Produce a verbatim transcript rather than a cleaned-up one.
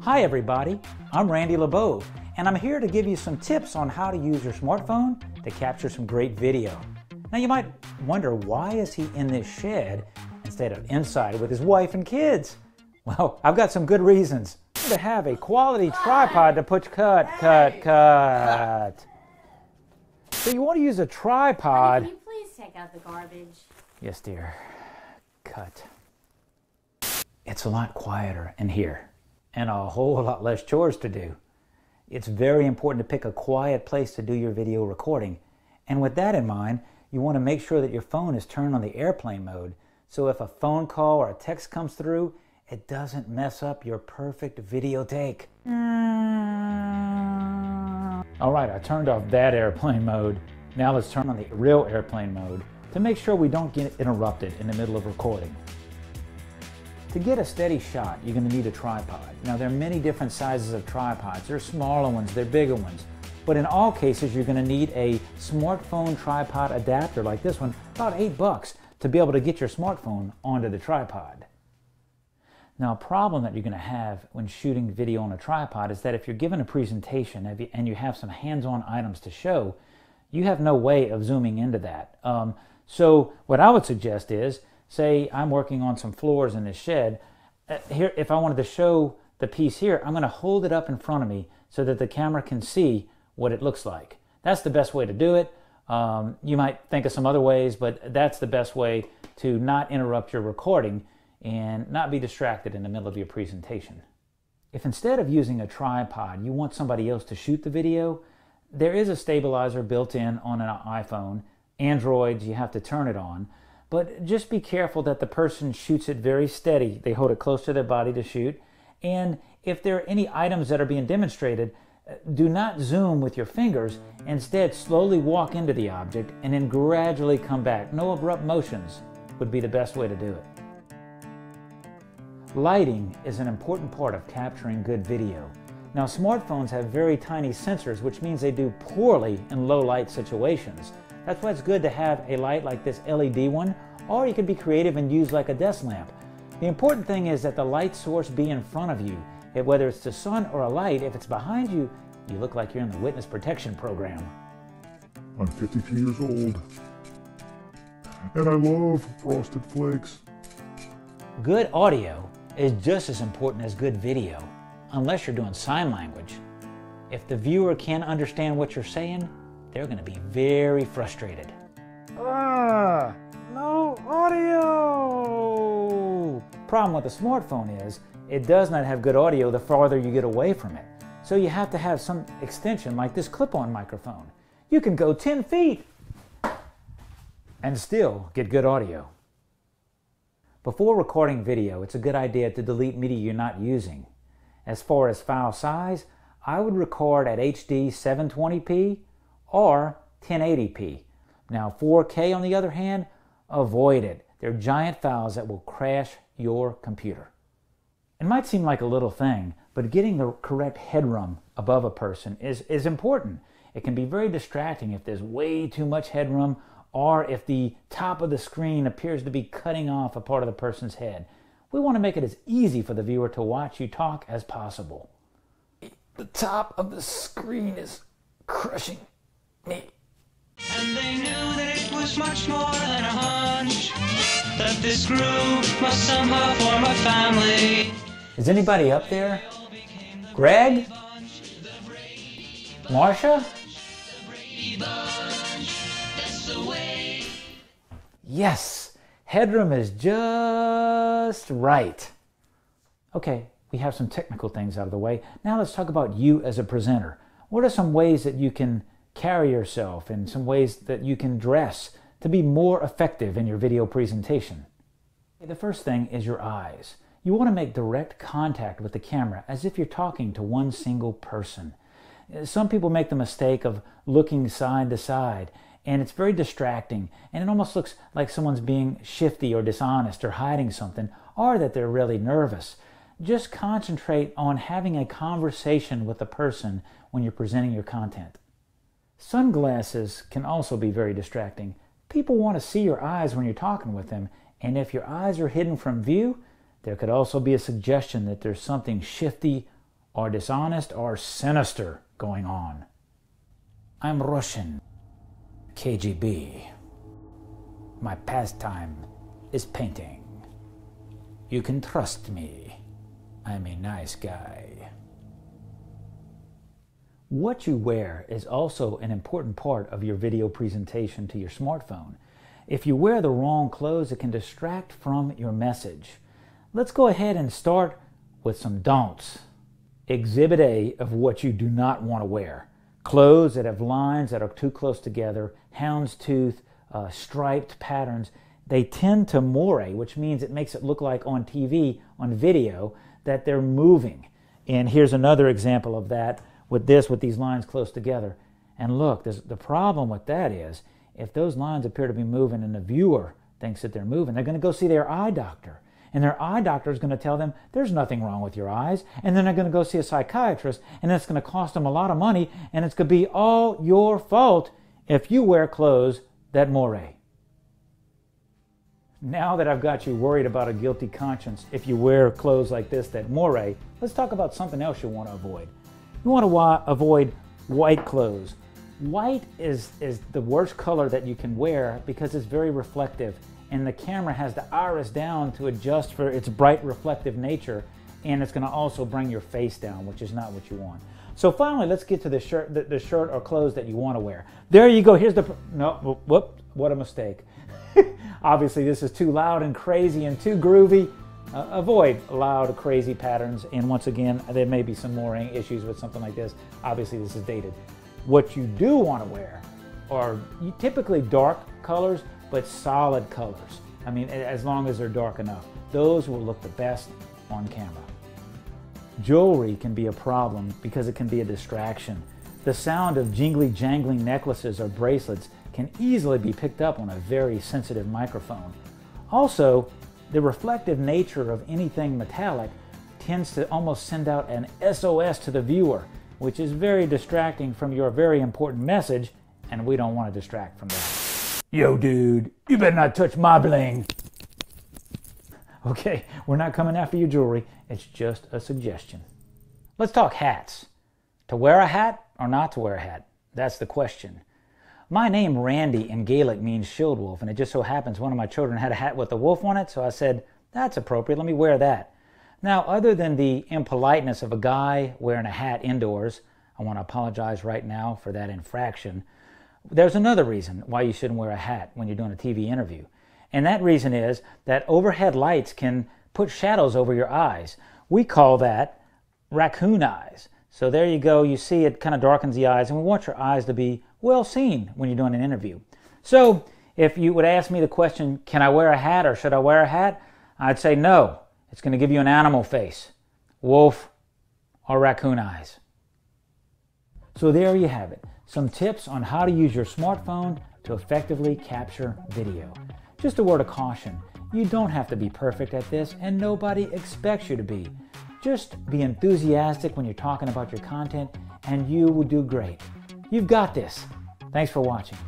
Hi everybody, I'm Randy LaBauve, and I'm here to give you some tips on how to use your smartphone to capture some great video. Now you might wonder, why is he in this shed instead of inside with his wife and kids? Well, I've got some good reasons. To have a quality tripod to put cut, cut, cut. So you want to use a tripod. Honey, can you please take out the garbage? Yes, dear. Cut. It's a lot quieter in here, and a whole lot less chores to do. It's very important to pick a quiet place to do your video recording. And with that in mind, you want to make sure that your phone is turned on the airplane mode, so if a phone call or a text comes through, it doesn't mess up your perfect video take. All right, I turned off that airplane mode. Now let's turn on the real airplane mode to make sure we don't get interrupted in the middle of recording. To get a steady shot, you're going to need a tripod. Now there are many different sizes of tripods. There are smaller ones, there are bigger ones. But in all cases, you're going to need a smartphone tripod adapter like this one, about eight bucks, to be able to get your smartphone onto the tripod. Now a problem that you're going to have when shooting video on a tripod is that if you're given a presentation and you have some hands-on items to show, you have no way of zooming into that. Um, so what I would suggest is, say I'm working on some floors in this shed. Uh, here, if I wanted to show the piece here, I'm going to hold it up in front of me so that the camera can see what it looks like. That's the best way to do it. Um, you might think of some other ways, but that's the best way to not interrupt your recording and not be distracted in the middle of your presentation. If instead of using a tripod, you want somebody else to shoot the video, there is a stabilizer built in on an iPhone. Androids, you have to turn it on. But just be careful that the person shoots it very steady. They hold it close to their body to shoot. And if there are any items that are being demonstrated, do not zoom with your fingers. Instead, slowly walk into the object and then gradually come back. No abrupt motions would be the best way to do it. Lighting is an important part of capturing good video. Now, smartphones have very tiny sensors, which means they do poorly in low light situations. That's why it's good to have a light like this L E D one, or you can be creative and use like a desk lamp. The important thing is that the light source be in front of you. If, whether it's the sun or a light, if it's behind you, you look like you're in the witness protection program. I'm fifty-two years old, and I love Frosted Flakes. Good audio is just as important as good video, unless you're doing sign language. If the viewer can't understand what you're saying, they're going to be very frustrated. Ah, no audio! Problem with a smartphone is, it does not have good audio the farther you get away from it. So you have to have some extension like this clip-on microphone. You can go ten feet and still get good audio. Before recording video, it's a good idea to delete media you're not using. As far as file size, I would record at H D seven twenty p or ten eighty p. Now four K on the other hand, avoid it. They're giant files that will crash your computer. It might seem like a little thing, but getting the correct headroom above a person is, is important. It can be very distracting if there's way too much headroom, or if the top of the screen appears to be cutting off a part of the person's head. We want to make it as easy for the viewer to watch you talk as possible. The top of the screen is crushing me. And they knew that it was much more than a hunch, that this group must somehow form a family. Is anybody up there? Greg? Marsha? Yes! Headroom is just right. Okay, we have some technical things out of the way. Now let's talk about you as a presenter. What are some ways that you can carry yourself, in some ways that you can dress to be more effective in your video presentation? The first thing is your eyes. You want to make direct contact with the camera as if you're talking to one single person. Some people make the mistake of looking side to side, and it's very distracting, and it almost looks like someone's being shifty or dishonest or hiding something, or that they're really nervous. Just concentrate on having a conversation with the person when you're presenting your content. Sunglasses can also be very distracting. People want to see your eyes when you're talking with them, and if your eyes are hidden from view, there could also be a suggestion that there's something shifty or dishonest or sinister going on. I'm Russian. K G B. My pastime is painting. You can trust me. I'm a nice guy. What you wear is also an important part of your video presentation to your smartphone. If you wear the wrong clothes, it can distract from your message. Let's go ahead and start with some don'ts. Exhibit A of what you do not want to wear. Clothes that have lines that are too close together, houndstooth, uh, striped patterns. They tend to moire, which means it makes it look like on T V, on video, that they're moving. And here's another example of that with this, with these lines close together. And look, this, the problem with that is, if those lines appear to be moving and the viewer thinks that they're moving, they're going to go see their eye doctor. And their eye doctor is going to tell them there's nothing wrong with your eyes. And then they're going to go see a psychiatrist, and it's going to cost them a lot of money, and it's going to be all your fault if you wear clothes that moire. Now that I've got you worried about a guilty conscience if you wear clothes like this that moire, let's talk about something else you want to avoid. You want to avoid white clothes. White is, is the worst color that you can wear because it's very reflective, and the camera has the iris down to adjust for its bright reflective nature, and it's going to also bring your face down, which is not what you want. So finally, let's get to the shirt, the, the shirt or clothes that you want to wear. There you go. Here's the, no, whoop, what a mistake. Obviously, this is too loud and crazy and too groovy. Uh, avoid loud, crazy patterns. And once again, there may be some more issues with something like this. Obviously, this is dated. What you do want to wear are typically dark colors, but solid colors. I mean, as long as they're dark enough. Those will look the best on camera. Jewelry can be a problem because it can be a distraction. The sound of jingly jangling necklaces or bracelets can easily be picked up on a very sensitive microphone. Also, the reflective nature of anything metallic tends to almost send out an S O S to the viewer, which is very distracting from your very important message, and we don't want to distract from that. Yo, dude, you better not touch my bling. Okay, we're not coming after your jewelry. It's just a suggestion. Let's talk hats. To wear a hat or not to wear a hat? That's the question. My name, Randy, in Gaelic means shield wolf, and it just so happens one of my children had a hat with a wolf on it, so I said, that's appropriate, let me wear that. Now, other than the impoliteness of a guy wearing a hat indoors, I want to apologize right now for that infraction, there's another reason why you shouldn't wear a hat when you're doing a T V interview. And that reason is that overhead lights can put shadows over your eyes. We call that raccoon eyes. So there you go, you see it kind of darkens the eyes, and we want your eyes to be well seen when you're doing an interview. So if you would ask me the question, can I wear a hat or should I wear a hat? I'd say no. It's going to give you an animal face, wolf or raccoon eyes. So there you have it. Some tips on how to use your smartphone to effectively capture video. Just a word of caution. You don't have to be perfect at this, and nobody expects you to be. Just be enthusiastic when you're talking about your content, and you will do great. You've got this. Thanks for watching.